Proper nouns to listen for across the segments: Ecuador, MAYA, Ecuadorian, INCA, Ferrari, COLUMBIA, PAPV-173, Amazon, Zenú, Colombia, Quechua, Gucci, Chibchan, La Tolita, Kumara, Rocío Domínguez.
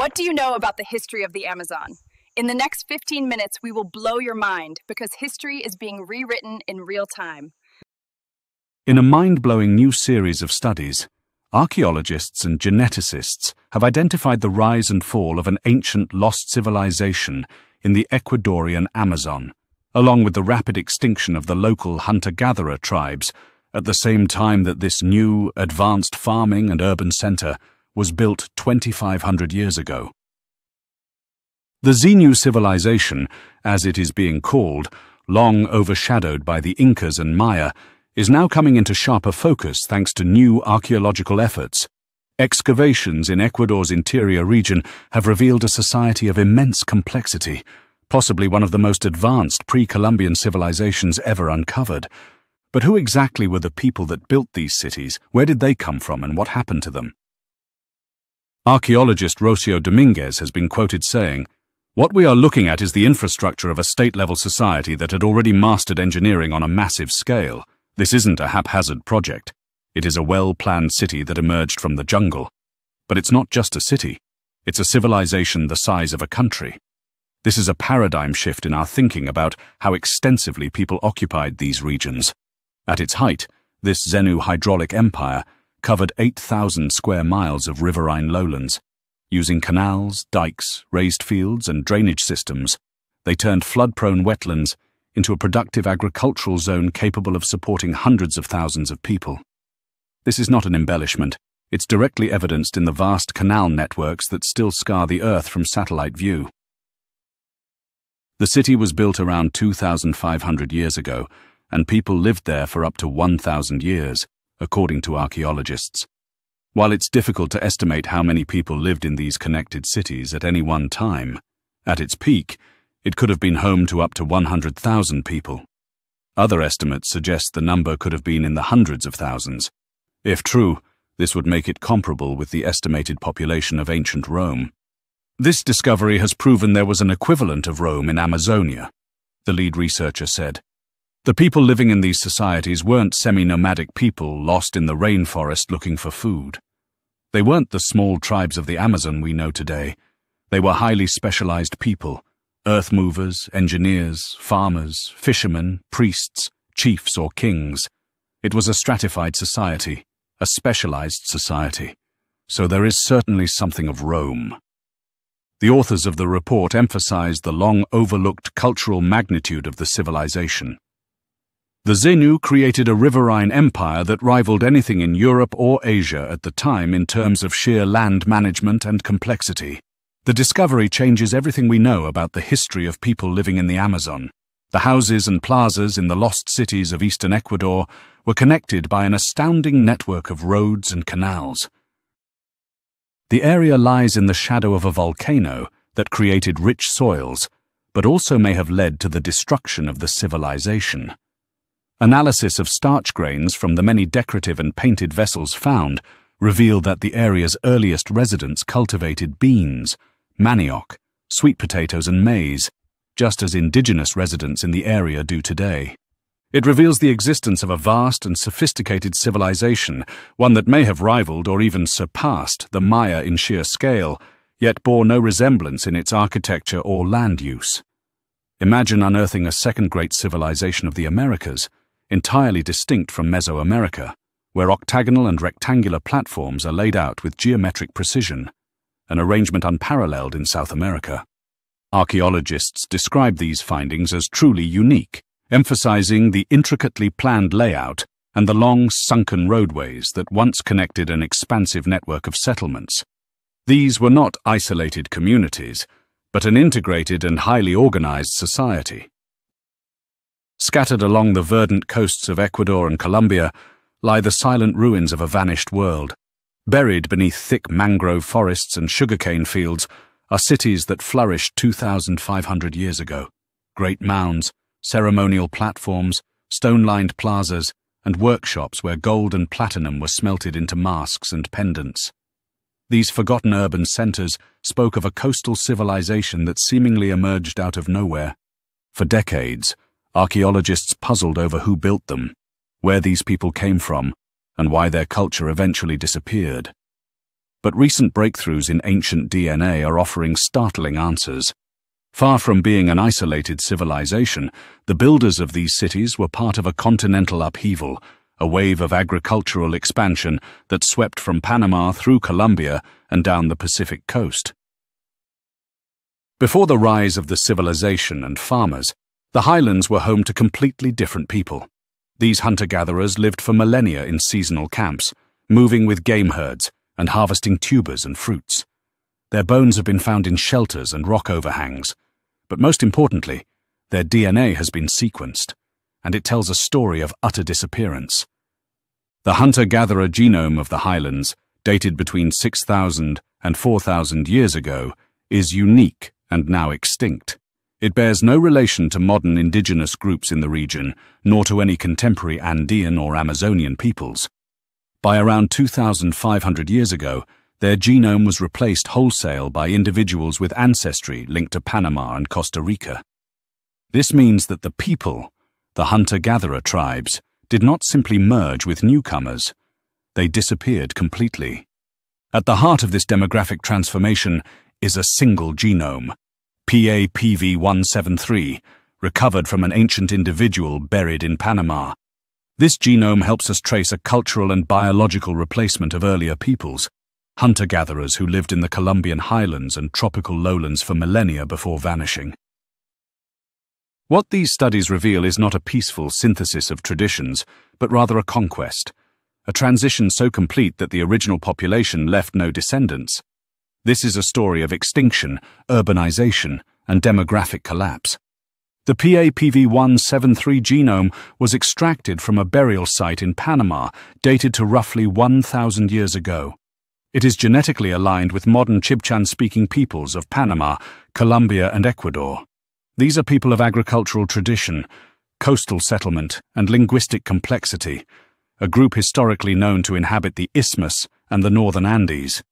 What do you know about the history of the Amazon? In the next 15 minutes, we will blow your mind because history is being rewritten in real time. In a mind-blowing new series of studies, archaeologists and geneticists have identified the rise and fall of an ancient lost civilization in the Ecuadorian Amazon, along with the rapid extinction of the local hunter-gatherer tribes, at the same time that this new, advanced farming and urban center was built 2,500 years ago. The Zenú civilization, as it is being called, long overshadowed by the Incas and Maya, is now coming into sharper focus thanks to new archaeological efforts. Excavations in Ecuador's interior region have revealed a society of immense complexity, possibly one of the most advanced pre-Columbian civilizations ever uncovered. But who exactly were the people that built these cities? Where did they come from and what happened to them? Archaeologist Rocío Domínguez has been quoted saying, "What we are looking at is the infrastructure of a state-level society that had already mastered engineering on a massive scale. This isn't a haphazard project. It is a well-planned city that emerged from the jungle. But it's not just a city. It's a civilization the size of a country. This is a paradigm shift in our thinking about how extensively people occupied these regions." At its height, this Zenú hydraulic empire covered 8,000 square miles of riverine lowlands. Using canals, dikes, raised fields, and drainage systems, they turned flood-prone wetlands into a productive agricultural zone capable of supporting hundreds of thousands of people. This is not an embellishment. It's directly evidenced in the vast canal networks that still scar the Earth from satellite view. The city was built around 2,500 years ago, and people lived there for up to 1,000 years, according to archaeologists. While it's difficult to estimate how many people lived in these connected cities at any one time, at its peak, it could have been home to up to 100,000 people. Other estimates suggest the number could have been in the hundreds of thousands. If true, this would make it comparable with the estimated population of ancient Rome. This discovery has proven there was an equivalent of Rome in Amazonia, the lead researcher said. The people living in these societies weren't semi-nomadic people lost in the rainforest looking for food. They weren't the small tribes of the Amazon we know today. They were highly specialized people, earth movers, engineers, farmers, fishermen, priests, chiefs or kings. It was a stratified society, a specialized society. So there is certainly something of Rome. The authors of the report emphasized the long-overlooked cultural magnitude of the civilization. The Zenú created a riverine empire that rivaled anything in Europe or Asia at the time in terms of sheer land management and complexity. The discovery changes everything we know about the history of people living in the Amazon. The houses and plazas in the lost cities of eastern Ecuador were connected by an astounding network of roads and canals. The area lies in the shadow of a volcano that created rich soils, but also may have led to the destruction of the civilization. Analysis of starch grains from the many decorative and painted vessels found revealed that the area's earliest residents cultivated beans, manioc, sweet potatoes and maize, just as indigenous residents in the area do today. It reveals the existence of a vast and sophisticated civilization, one that may have rivaled or even surpassed the Maya in sheer scale, yet bore no resemblance in its architecture or land use. Imagine unearthing a second great civilization of the Americas, entirely distinct from Mesoamerica, where octagonal and rectangular platforms are laid out with geometric precision, an arrangement unparalleled in South America. Archaeologists describe these findings as truly unique, emphasizing the intricately planned layout and the long, sunken roadways that once connected an expansive network of settlements. These were not isolated communities, but an integrated and highly organized society. Scattered along the verdant coasts of Ecuador and Colombia lie the silent ruins of a vanished world. Buried beneath thick mangrove forests and sugarcane fields are cities that flourished 2,500 years ago. Great mounds, ceremonial platforms, stone-lined plazas, and workshops where gold and platinum were smelted into masks and pendants. These forgotten urban centers spoke of a coastal civilization that seemingly emerged out of nowhere. For decades, archaeologists puzzled over who built them, where these people came from, and why their culture eventually disappeared. but recent breakthroughs in ancient DNA are offering startling answers. Far from being an isolated civilization, the builders of these cities were part of a continental upheaval, a wave of agricultural expansion that swept from Panama through Colombia and down the Pacific coast. Before the rise of the civilization and farmers, the highlands were home to completely different people. These hunter-gatherers lived for millennia in seasonal camps, moving with game herds and harvesting tubers and fruits. Their bones have been found in shelters and rock overhangs, but most importantly, their DNA has been sequenced, and it tells a story of utter disappearance. The hunter-gatherer genome of the highlands, dated between 6,000 and 4,000 years ago, is unique and now extinct. It bears no relation to modern indigenous groups in the region, nor to any contemporary Andean or Amazonian peoples. By around 2,500 years ago, their genome was replaced wholesale by individuals with ancestry linked to Panama and Costa Rica. This means that the people, the hunter-gatherer tribes, did not simply merge with newcomers. They disappeared completely. At the heart of this demographic transformation is a single genome, PAPV-173, recovered from an ancient individual buried in Panama. This genome helps us trace a cultural and biological replacement of earlier peoples, hunter-gatherers who lived in the Colombian highlands and tropical lowlands for millennia before vanishing. What these studies reveal is not a peaceful synthesis of traditions, but rather a conquest, a transition so complete that the original population left no descendants. This is a story of extinction, urbanization, and demographic collapse. The PAPV-173 genome was extracted from a burial site in Panama, dated to roughly 1,000 years ago. It is genetically aligned with modern Chibchan-speaking peoples of Panama, Colombia, and Ecuador. These are people of agricultural tradition, coastal settlement, and linguistic complexity, a group historically known to inhabit the Isthmus and the northern Andes.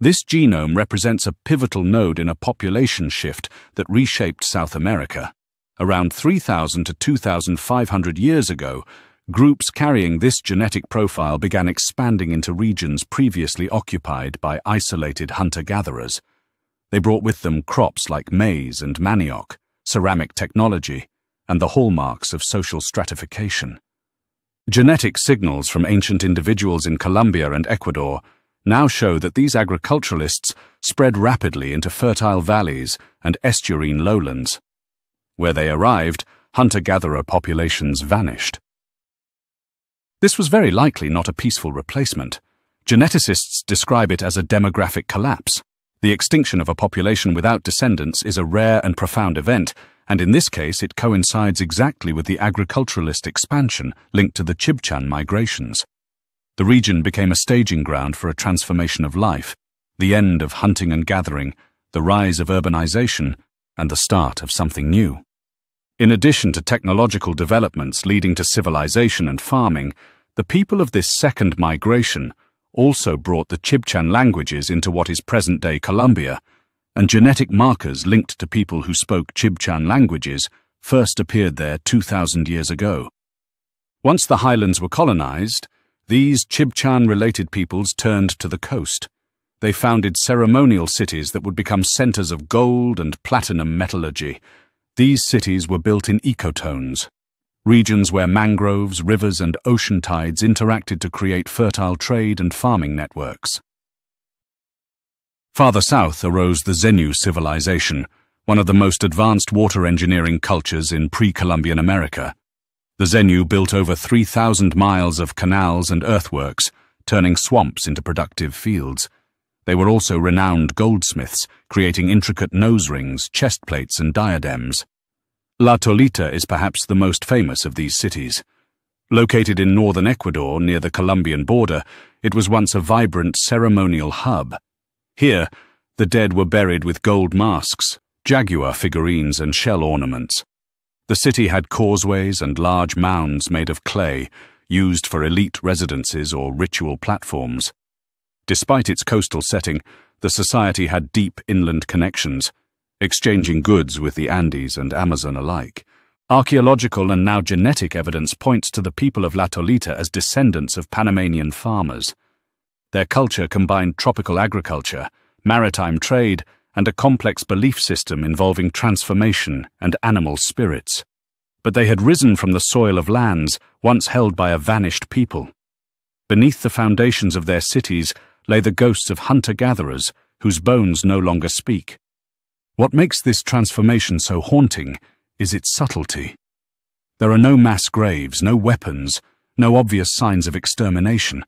This genome represents a pivotal node in a population shift that reshaped South America. Around 3,000 to 2,500 years ago, groups carrying this genetic profile began expanding into regions previously occupied by isolated hunter-gatherers. They brought with them crops like maize and manioc, ceramic technology, and the hallmarks of social stratification. Genetic signals from ancient individuals in Colombia and Ecuador now show that these agriculturalists spread rapidly into fertile valleys and estuarine lowlands. Where they arrived, hunter-gatherer populations vanished. This was very likely not a peaceful replacement. Geneticists describe it as a demographic collapse. The extinction of a population without descendants is a rare and profound event, and in this case it coincides exactly with the agriculturalist expansion linked to the Chibchan migrations. The region became a staging ground for a transformation of life, the end of hunting and gathering, the rise of urbanization, and the start of something new. In addition to technological developments leading to civilization and farming, the people of this second migration also brought the Chibchan languages into what is present-day Colombia, and genetic markers linked to people who spoke Chibchan languages first appeared there 2,000 years ago. Once the highlands were colonized, these Chibchan-related peoples turned to the coast. They founded ceremonial cities that would become centers of gold and platinum metallurgy. These cities were built in ecotones, regions where mangroves, rivers, and ocean tides interacted to create fertile trade and farming networks. Farther south arose the Zenú civilization, one of the most advanced water engineering cultures in pre-Columbian America. The Zenú built over 3,000 miles of canals and earthworks, turning swamps into productive fields. They were also renowned goldsmiths, creating intricate nose rings, chest plates, and diadems. La Tolita is perhaps the most famous of these cities. Located in northern Ecuador near the Colombian border, it was once a vibrant ceremonial hub. Here, the dead were buried with gold masks, jaguar figurines, and shell ornaments. The city had causeways and large mounds made of clay, used for elite residences or ritual platforms. Despite its coastal setting, the society had deep inland connections, exchanging goods with the Andes and Amazon alike. Archaeological and now genetic evidence points to the people of La Tolita as descendants of Panamanian farmers. Their culture combined tropical agriculture, maritime trade, and a complex belief system involving transformation and animal spirits. But they had risen from the soil of lands once held by a vanished people. Beneath the foundations of their cities lay the ghosts of hunter-gatherers whose bones no longer speak. What makes this transformation so haunting is its subtlety. There are no mass graves, no weapons, no obvious signs of extermination,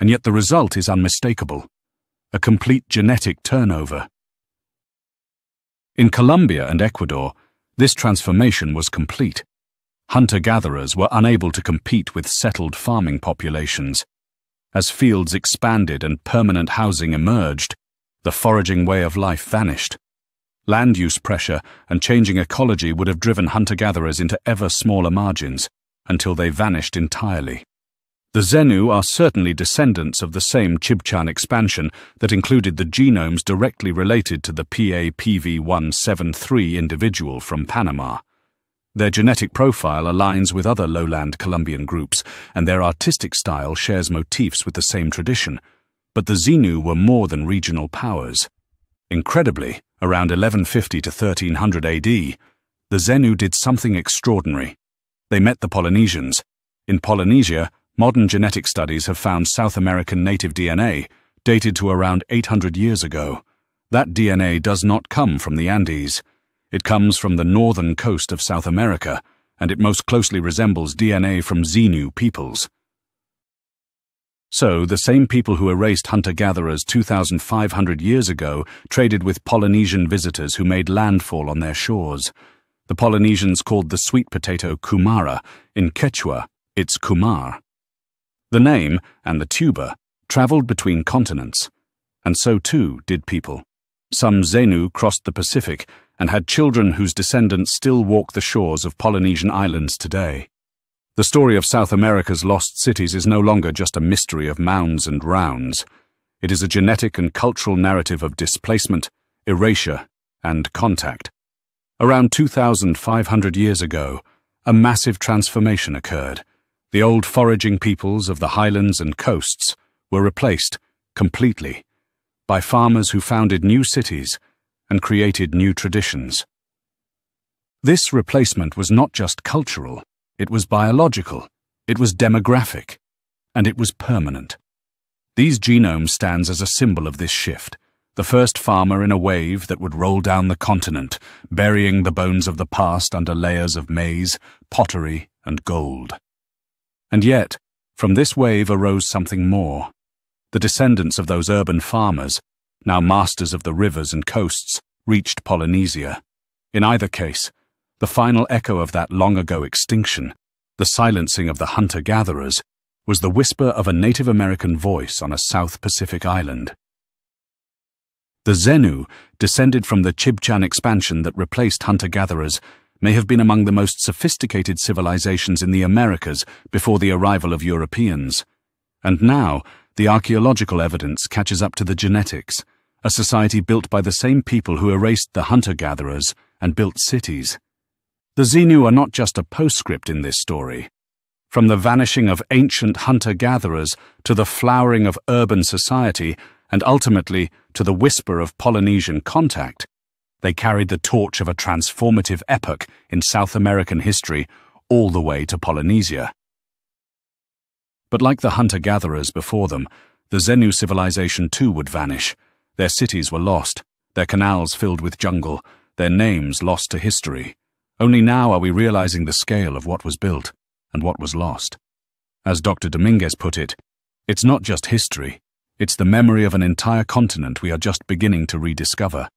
and yet the result is unmistakable: a complete genetic turnover. In Colombia and Ecuador, this transformation was complete. Hunter-gatherers were unable to compete with settled farming populations. As fields expanded and permanent housing emerged, the foraging way of life vanished. Land use pressure and changing ecology would have driven hunter-gatherers into ever smaller margins, until they vanished entirely. The Zenú are certainly descendants of the same Chibchan expansion that included the genomes directly related to the PAPV-173 individual from Panama. Their genetic profile aligns with other lowland Colombian groups, and their artistic style shares motifs with the same tradition. But the Zenú were more than regional powers. Incredibly, around 1150 to 1300 AD, the Zenú did something extraordinary. They met the Polynesians. In Polynesia, modern genetic studies have found South American native DNA dated to around 800 years ago. That DNA does not come from the Andes. It comes from the northern coast of South America, and it most closely resembles DNA from Zenú peoples. So, the same people who erased hunter-gatherers 2,500 years ago traded with Polynesian visitors who made landfall on their shores. The Polynesians called the sweet potato Kumara. In Quechua, it's Kumar. The name, and the tuber, traveled between continents, and so too did people. Some Zenú crossed the Pacific and had children whose descendants still walk the shores of Polynesian islands today. The story of South America's lost cities is no longer just a mystery of mounds and rounds. It is a genetic and cultural narrative of displacement, erasure, and contact. Around 2,500 years ago, a massive transformation occurred. The old foraging peoples of the highlands and coasts were replaced, completely, by farmers who founded new cities and created new traditions. This replacement was not just cultural, it was biological, it was demographic, and it was permanent. These genomes stand as a symbol of this shift, the first farmer in a wave that would roll down the continent, burying the bones of the past under layers of maize, pottery, and gold. And yet, from this wave arose something more. The descendants of those urban farmers, now masters of the rivers and coasts, reached Polynesia. In either case, the final echo of that long-ago extinction, the silencing of the hunter-gatherers, was the whisper of a Native American voice on a South Pacific island. The Zenú, descended from the Chibchan expansion that replaced hunter-gatherers, may have been among the most sophisticated civilizations in the Americas before the arrival of Europeans. And now, the archaeological evidence catches up to the genetics, a society built by the same people who erased the hunter-gatherers and built cities. The Zenú are not just a postscript in this story. From the vanishing of ancient hunter-gatherers to the flowering of urban society and ultimately to the whisper of Polynesian contact, they carried the torch of a transformative epoch in South American history all the way to Polynesia. But like the hunter-gatherers before them, the Zenú civilization too would vanish. Their cities were lost, their canals filled with jungle, their names lost to history. Only now are we realizing the scale of what was built and what was lost. As Dr. Domínguez put it, it's not just history, it's the memory of an entire continent we are just beginning to rediscover.